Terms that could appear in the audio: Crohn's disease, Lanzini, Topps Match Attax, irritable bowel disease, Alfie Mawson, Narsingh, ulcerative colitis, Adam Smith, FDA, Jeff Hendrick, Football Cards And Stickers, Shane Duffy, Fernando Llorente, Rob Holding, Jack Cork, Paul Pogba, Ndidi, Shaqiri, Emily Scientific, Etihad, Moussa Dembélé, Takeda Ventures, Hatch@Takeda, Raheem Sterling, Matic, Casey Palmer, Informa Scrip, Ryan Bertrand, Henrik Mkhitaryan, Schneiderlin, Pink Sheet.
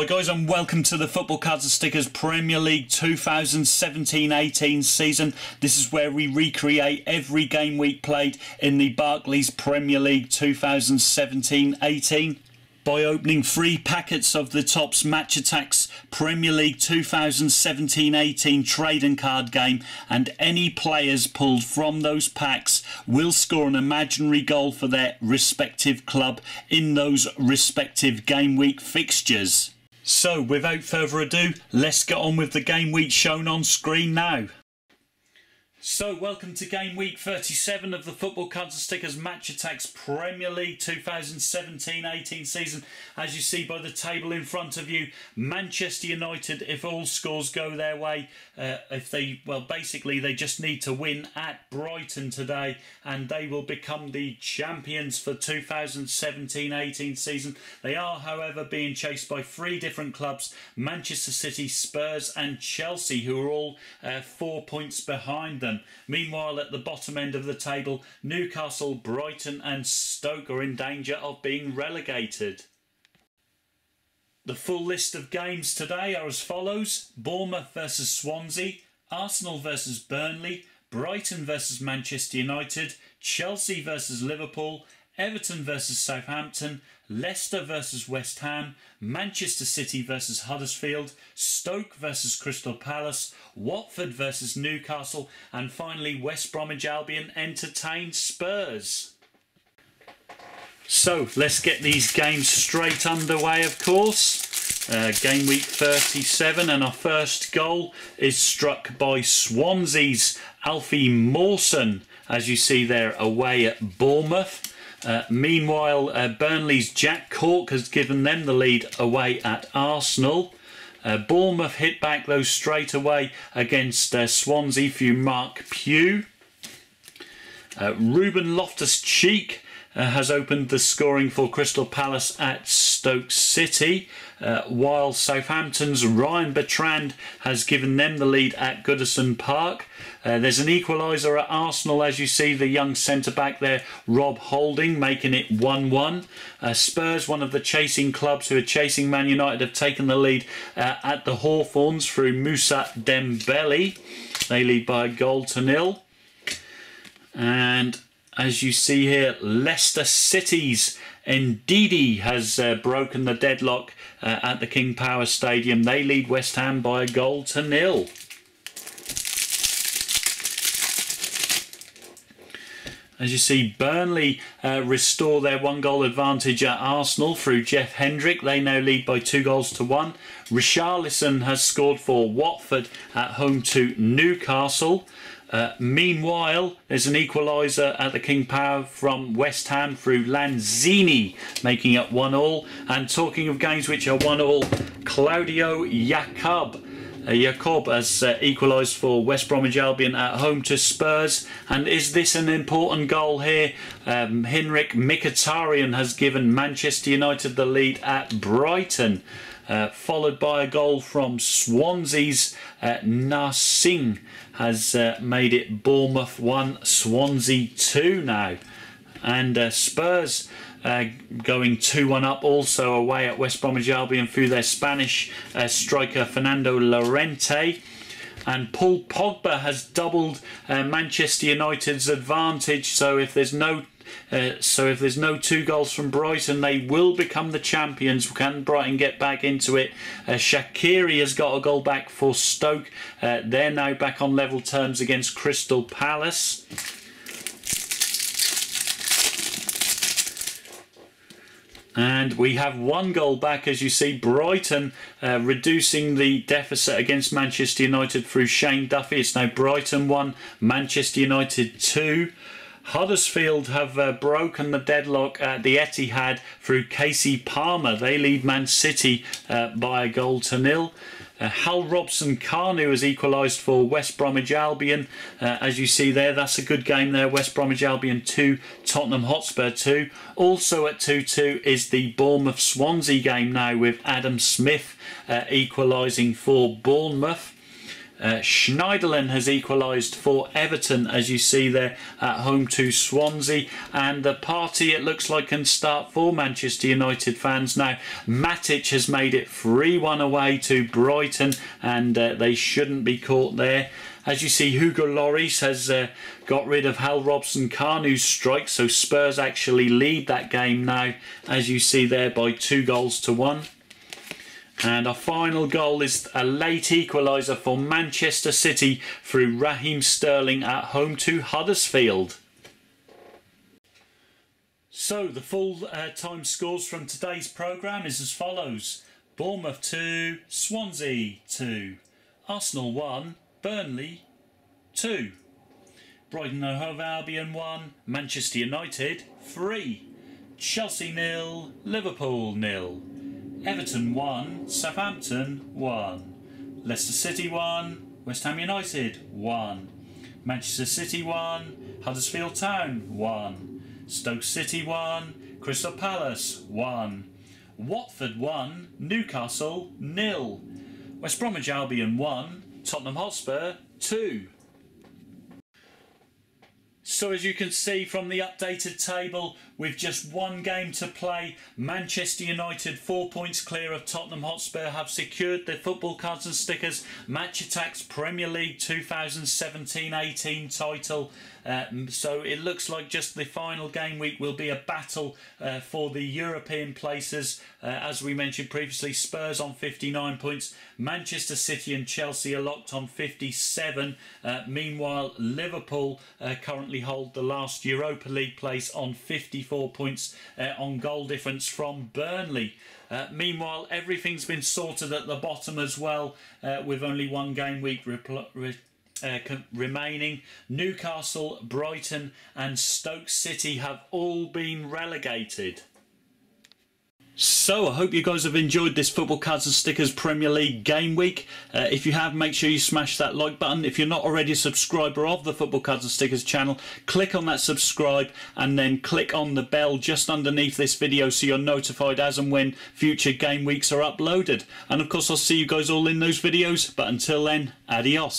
Hi guys, and welcome to the Football Cards and Stickers Premier League 2017-18 season. This is where we recreate every game week played in the Barclays Premier League 2017-18 by opening three packets of the Topps Match Attax Premier League 2017-18 trading card game, and any players pulled from those packs will score an imaginary goal for their respective club in those respective game week fixtures. So, without further ado, let's get on with the game week shown on screen now. So, welcome to game week 37 of the Football Cards and Stickers Match Attax Premier League 2017-18 season. As you see by the table in front of you, Manchester United, if all scores go their way, basically they just need to win at Brighton today, and they will become the champions for 2017-18 season. They are, however, being chased by three different clubs: Manchester City, Spurs and Chelsea, who are all 4 points behind them. Meanwhile, at the bottom end of the table, Newcastle, Brighton and Stoke are in danger of being relegated. The full list of games today are as follows: Bournemouth versus Swansea, Arsenal versus Burnley, Brighton versus Manchester United, Chelsea versus Liverpool, Everton versus Southampton, Leicester versus West Ham, Manchester City versus Huddersfield, Stoke versus Crystal Palace, Watford versus Newcastle, and finally West Bromwich Albion entertain Spurs. So let's get these games straight underway, of course. Game week 37, and our first goal is struck by Swansea's Alfie Mawson, as you see there, away at Bournemouth. Meanwhile, Burnley's Jack Cork has given them the lead away at Arsenal. Bournemouth hit back though straight away against Swansea through Mark Pugh. Reuben Loftus Cheek has opened the scoring for Crystal Palace at Stoke City, while Southampton's Ryan Bertrand has given them the lead at Goodison Park. There's an equaliser at Arsenal, as you see, the young centre-back there, Rob Holding, making it 1-1. Spurs, one of the chasing clubs who are chasing Man United, have taken the lead at the Hawthorns through Moussa Dembélé. They lead by a goal to nil. And as you see here, Leicester City's Ndidi has broken the deadlock at the King Power Stadium. They lead West Ham by a goal to nil. As you see, Burnley restore their one-goal advantage at Arsenal through Jeff Hendrick. They now lead by 2 goals to 1. Richarlison has scored for Watford at home to Newcastle. Meanwhile, there's an equaliser at the King Power from West Ham through Lanzini, making it 1-1. And talking of games which are 1-1, Claudio Jacob has equalised for West Bromwich Albion at home to Spurs. And is this an important goal here? Henrik Mkhitaryan has given Manchester United the lead at Brighton, followed by a goal from Swansea's Narsingh has made it Bournemouth 1, Swansea 2 now. And Spurs going 2-1 up also away at West Bromwich Albion through their Spanish striker Fernando Llorente. And Paul Pogba has doubled Manchester United's advantage, so if there's no two goals from Brighton, they will become the champions. Can Brighton get back into it? Shaqiri has got a goal back for Stoke. They're now back on level terms against Crystal Palace. And we have 1 goal back, as you see, Brighton reducing the deficit against Manchester United through Shane Duffy. It's now Brighton 1, Manchester United 2. Huddersfield have broken the deadlock at the Etihad through Casey Palmer. They lead Man City by a goal to nil. Hal Robson-Kanu has equalised for West Bromwich Albion. As you see there, that's a good game there. West Bromwich Albion 2, Tottenham Hotspur 2. Also at 2-2 is the Bournemouth-Swansea game now, with Adam Smith equalising for Bournemouth. Schneiderlin has equalised for Everton, as you see there, at home to Swansea, and the party, it looks like, can start for Manchester United fans now. Matic has made it 3-1 away to Brighton, and they shouldn't be caught there. As you see, Hugo Lloris has got rid of Hal Robson-Kanu's strike, so Spurs actually lead that game now, as you see there, by 2-1. And our final goal is a late equaliser for Manchester City through Raheem Sterling at home to Huddersfield. So the full-time scores from today's programme is as follows. Bournemouth 2, Swansea 2, Arsenal 1, Burnley 2, Brighton & Hove Albion 1, Manchester United 3, Chelsea 0, Liverpool 0. Everton 1, Southampton 1, Leicester City 1, West Ham United 1, Manchester City 1, Huddersfield Town 1, Stoke City 1, Crystal Palace 1, Watford 1, Newcastle 0, West Bromwich Albion 1, Tottenham Hotspur 2. So as you can see from the updated table, with just one game to play, Manchester United 4 points clear of Tottenham Hotspur have secured their Football Cards and Stickers Match Attax Premier League 2017-18 title. So it looks like just the final game week will be a battle for the European places. As we mentioned previously, Spurs on 59 points, Manchester City and Chelsea are locked on 57. Meanwhile, Liverpool currently hold the last Europa League place on 54 points on goal difference from Burnley. Meanwhile, everything's been sorted at the bottom as well, with only one game week remaining. Newcastle, Brighton and Stoke City have all been relegated. So I hope you guys have enjoyed this Football Cards and Stickers Premier League game week. If you have, make sure you smash that like button. If you're not already a subscriber of the Football Cards and Stickers channel, click on that subscribe and then click on the bell just underneath this video so you're notified as and when future game weeks are uploaded. And of course I'll see you guys all in those videos, but until then, adios.